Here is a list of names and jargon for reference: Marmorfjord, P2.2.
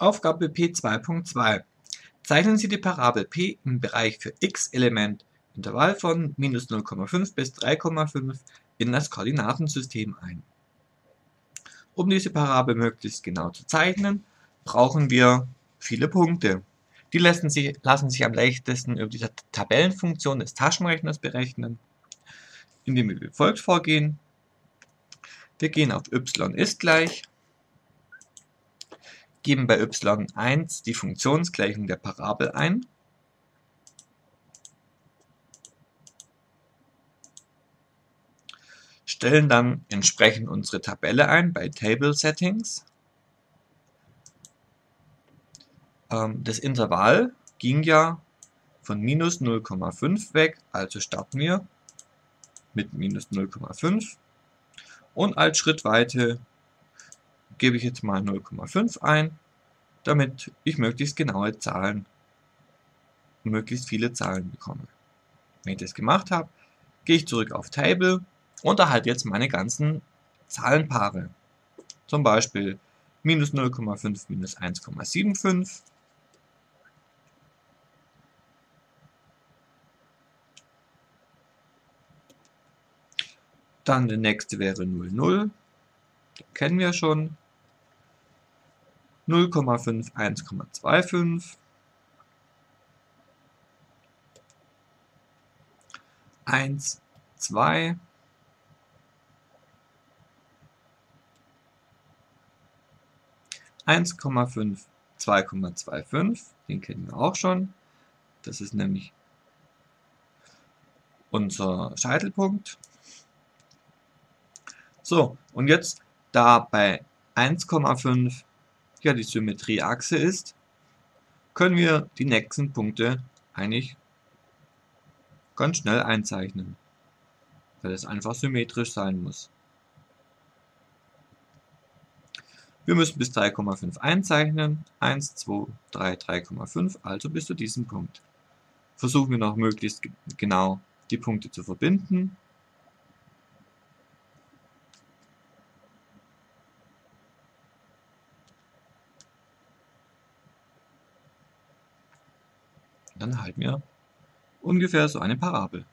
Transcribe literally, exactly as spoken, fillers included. Aufgabe P zwei Punkt zwei. Zeichnen Sie die Parabel P im Bereich für x Element, Intervall von minus null Komma fünf bis drei Komma fünf in das Koordinatensystem ein. Um diese Parabel möglichst genau zu zeichnen, brauchen wir viele Punkte. Die lassen sich, lassen sich am leichtesten über die Tabellenfunktion des Taschenrechners berechnen, indem wir wie folgt vorgehen. Wir gehen auf y ist gleich, geben bei y eins die Funktionsgleichung der Parabel ein . Stellen dann entsprechend unsere Tabelle ein bei Table Settings. Ähm, das Intervall ging ja von minus null Komma fünf weg, also starten wir mit minus null Komma fünf und als Schrittweite gebe ich jetzt mal null Komma fünf ein, damit ich möglichst genaue Zahlen und möglichst viele Zahlen bekomme. Wenn ich das gemacht habe, gehe ich zurück auf Table und erhalte jetzt meine ganzen Zahlenpaare. Zum Beispiel minus null Komma fünf minus eins Komma fünfundsiebzig. Dann der nächste wäre null Komma null. Kennen wir schon. null Komma fünf, eins Komma fünfundzwanzig. eins, zwei. eins Komma fünf, zwei Komma fünfundzwanzig, den kennen wir auch schon. Das ist nämlich unser Scheitelpunkt. So, und jetzt, da bei eins Komma fünf ja die Symmetrieachse ist, können wir die nächsten Punkte eigentlich ganz schnell einzeichnen, weil es einfach symmetrisch sein muss. Wir müssen bis drei Komma fünf einzeichnen, eins, zwei, drei, drei Komma fünf, also bis zu diesem Punkt. Versuchen wir noch möglichst genau die Punkte zu verbinden. Dann halten wir ungefähr so eine Parabel.